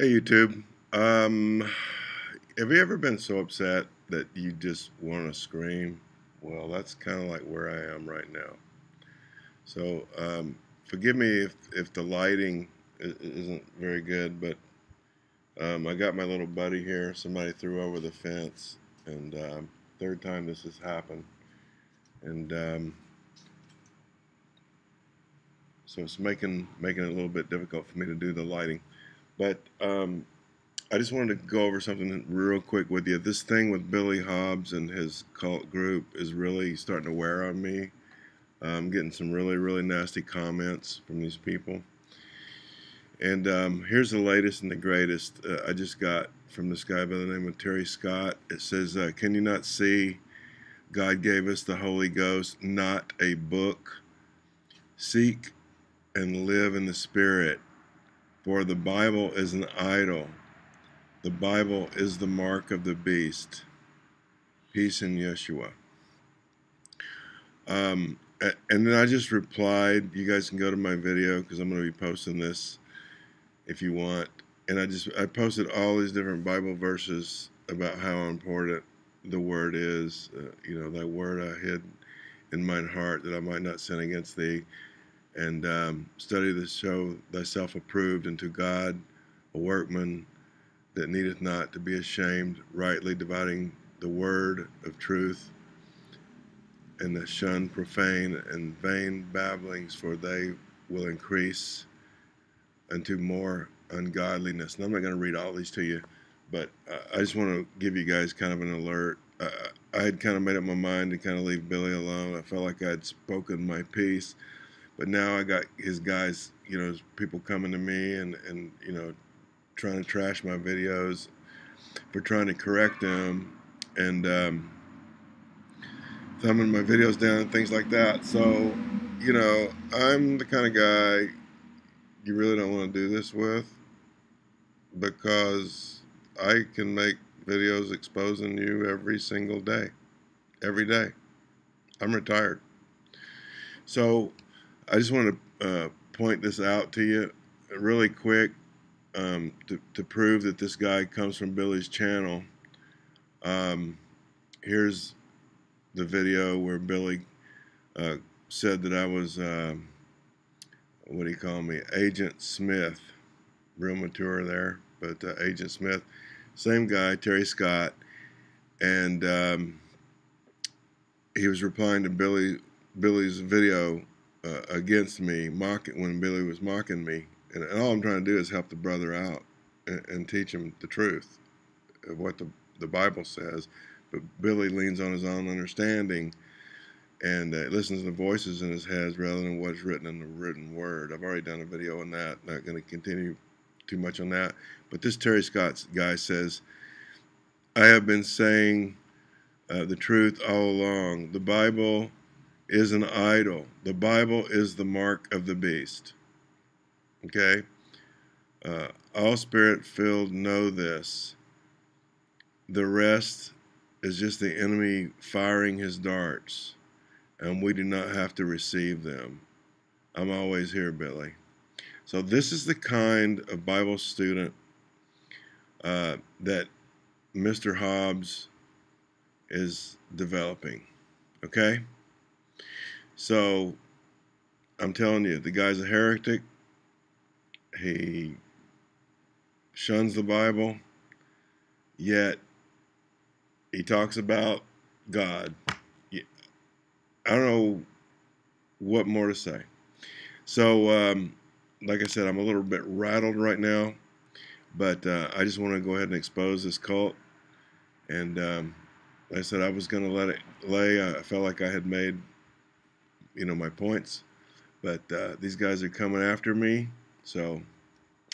Hey YouTube, have you ever been so upset that you just want to scream? Well, that's kind of like where I am right now. So forgive me if the lighting isn't very good, but I got my little buddy here. Somebody threw over the fence, and third time this has happened. And so it's making it a little bit difficult for me to do the lighting. But I just wanted to go over something real quick with you. This thing with Billy Hobbs and his cult group is really starting to wear on me. I'm getting some really, really nasty comments from these people. And here's the latest and the greatest I just got from this guy by the name of Terry Scott. It says, can you not see God gave us the Holy Ghost, not a book? Seek and live in the Spirit. For the Bible is an idol. The Bible is the mark of the beast. Peace in Yeshua. And then I just replied. You guys can go to my video because I'm going to be posting this if you want. And I posted all these different Bible verses about how important the word is. You know, that word I hid in mine heart that I might not sin against thee. And study to show thyself approved unto God, a workman that needeth not to be ashamed, rightly dividing the word of truth, and that shun profane and vain babblings, for they will increase unto more ungodliness. And I'm not going to read all these to you, but I just want to give you guys kind of an alert. I had kind of made up my mind to kind of leave Billy alone. I felt like I had spoken my piece. But now I got his guys, you know, his people coming to me and you know, trying to trash my videos for trying to correct them and thumbing my videos down and things like that. So, you know, I'm the kind of guy you really don't want to do this with, because I can make videos exposing you every single day, every day. I'm retired. So I just want to point this out to you really quick to prove that this guy comes from Billy's channel. Here's the video where Billy said that I was, what do you call me, Agent Smith. Real mature there, but Agent Smith. Same guy, Terry Scott. And he was replying to Billy's video against me, mocking when Billy was mocking me, and all I'm trying to do is help the brother out and teach him the truth of what the Bible says. But Billy leans on his own understanding and listens to the voices in his head rather than what's written in the written word. I've already done a video on that. Not going to continue too much on that. But this Terry Scott guy says, I have been saying the truth all along. The Bible is an idol. The Bible is the mark of the beast. Okay? All spirit-filled know this. The rest is just the enemy firing his darts, and we do not have to receive them. I'm always here, Billy. So this is the kind of Bible student that Mr. Hobbs is developing. Okay? So, I'm telling you, the guy's a heretic. He shuns the Bible, yet he talks about God. I don't know what more to say. So, like I said, I'm a little bit rattled right now, but I just want to go ahead and expose this cult. And like I said, I was going to let it lay. I felt like I had made, you know, my points, but these guys are coming after me. So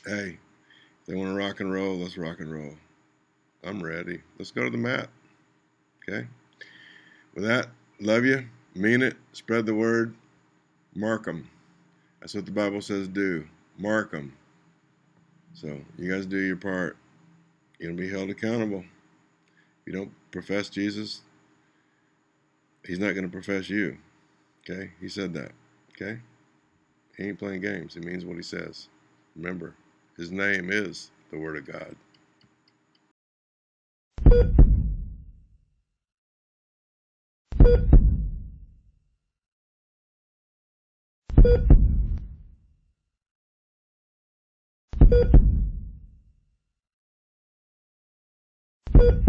hey, if they want to rock and roll, let's rock and roll. I'm ready. Let's go to the mat. Okay, with that, love you, mean it, spread the word, mark them. That's what the Bible says, do mark them. So you guys do your part. You're gonna be held accountable. If you don't profess Jesus, he's not going to profess you. Okay, he said that. Okay, he ain't playing games. He means what he says. Remember, his name is the Word of God.